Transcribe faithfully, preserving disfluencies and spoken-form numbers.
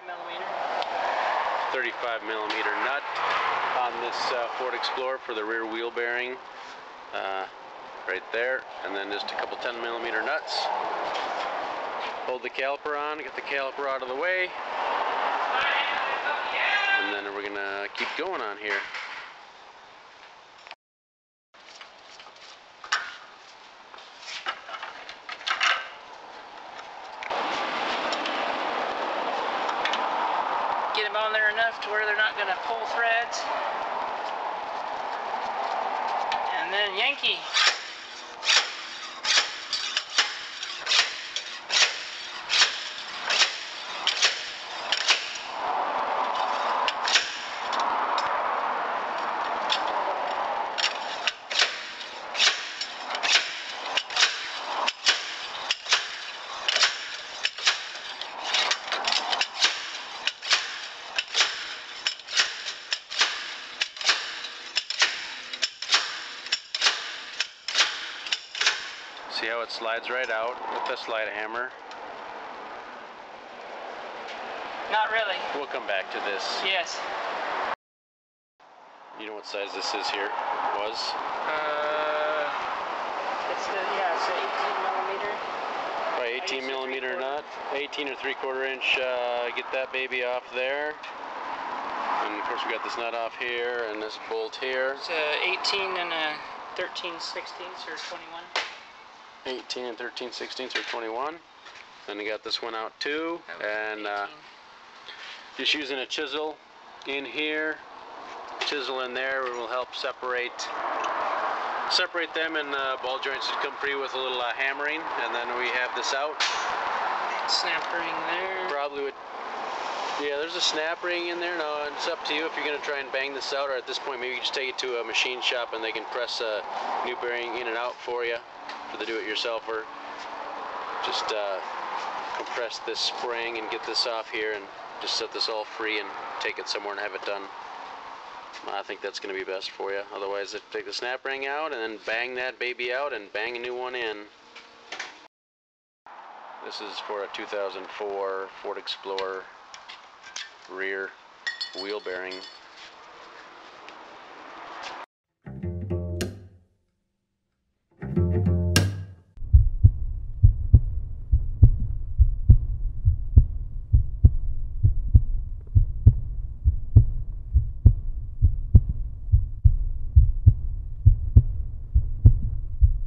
thirty-five millimeter. thirty-five millimeter nut on this uh, Ford Explorer for the rear wheel bearing, uh, right there, and then just a couple ten millimeter nuts. Hold the caliper on, get the caliper out of the way, and then we're gonna keep going on here. Get them on there enough to where they're not going to pull threads. And then Yankee. See how it slides right out with the slide hammer? Not really. We'll come back to this. Yes. You know what size this is here? It was? Uh, it's a, yeah, it's eighteen millimeter. By eighteen millimeter nut. eighteen or three quarter inch. Uh, get that baby off there. And of course we got this nut off here and this bolt here. It's a eighteen and a thirteen sixteenths or twenty-one. eighteen and thirteen sixteenths or twenty-one. Then you got this one out too, and uh, just using a chisel in here, chisel in there, it will help separate separate them, and uh, ball joints should come free with a little uh, hammering. And then we have this out. Snap ring there. Probably would. Yeah, there's a snap ring in there. No, it's up to you if you're going to try and bang this out, or at this point maybe you just take it to a machine shop and they can press a new bearing in and out for you. For the do-it-yourselfer, just uh, compress this spring and get this off here and just set this all free and take it somewhere and have it done. I think that's going to be best for you. Otherwise, take the snap ring out and then bang that baby out and bang a new one in. This is for a two thousand four Ford Explorer rear wheel bearing.